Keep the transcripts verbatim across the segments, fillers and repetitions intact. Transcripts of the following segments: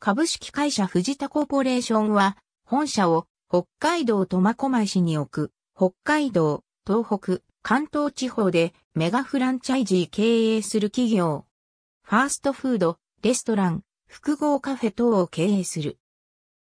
株式会社藤田コーポレーションは、本社を北海道苫小牧市に置く、北海道、東北、関東地方でメガフランチャイジー経営する企業。ファーストフード、レストラン、複合カフェ等を経営する。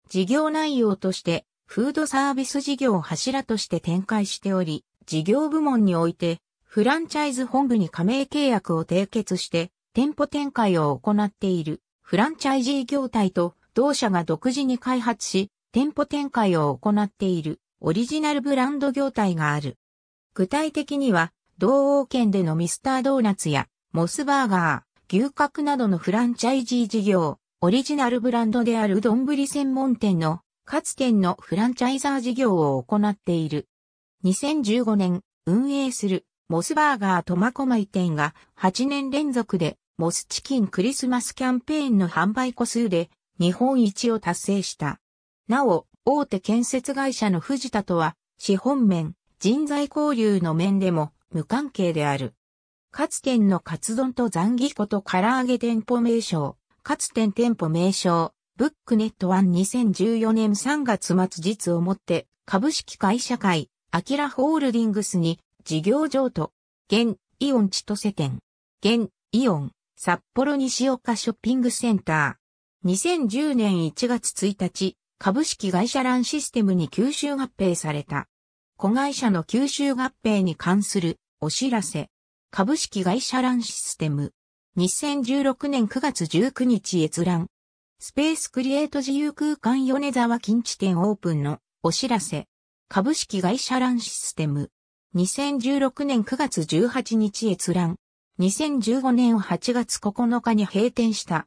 事業内容として、フードサービス事業を柱として展開しており、事業部門において、フランチャイズ本部に加盟契約を締結して、店舗展開を行っている、フランチャイジー業態と、同社が独自に開発し、店舗展開を行っている、オリジナルブランド業態がある。具体的には、同王県でのミスタードーナツや、モスバーガー、牛角などのフランチャイジー事業、オリジナルブランドである丼専門店の、かつてのフランチャイザー事業を行っている。にせんじゅうごねん、運営するモスバーガー苫小牧店がはちねん連続でモスチキンクリスマスキャンペーンの販売個数で日本一を達成した。なお、大手建設会社の藤田とは資本面、人材交流の面でも無関係である。かつてのカツ丼とザンギコと唐揚げ店舗名称、かつて店舗名称、ブックネットワンにせんじゅうよねんさんがつ末日をもって株式会社会、アキラホールディングスに事業譲渡、現イオン千歳店、現イオン札幌西岡ショッピングセンター。にせんじゅうねんいちがつついたち、株式会社ランシステムに吸収合併された。子会社の吸収合併に関するお知らせ。株式会社ランシステム。にせんじゅうろくねんくがつじゅうくにち閲覧。スペースクリエイト自由空間米沢近地店オープンのお知らせ。株式会社ランシステム。にせんじゅうろくねんくがつじゅうはちにち閲覧。にせんじゅうごねんはちがつここのかに閉店した。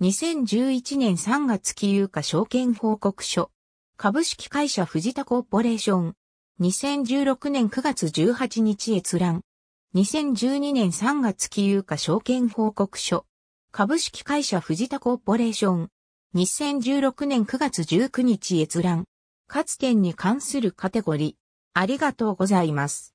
にせんじゅういちねんさんがつ期有価証券報告書。株式会社藤田コーポレーション。にせんじゅうろくねんくがつじゅうはちにち閲覧。にせんじゅうにねんさんがつ期有価証券報告書。株式会社藤田コーポレーション。にせんじゅうろくねんくがつじゅうくにち閲覧。かつてに関するカテゴリー。ありがとうございます。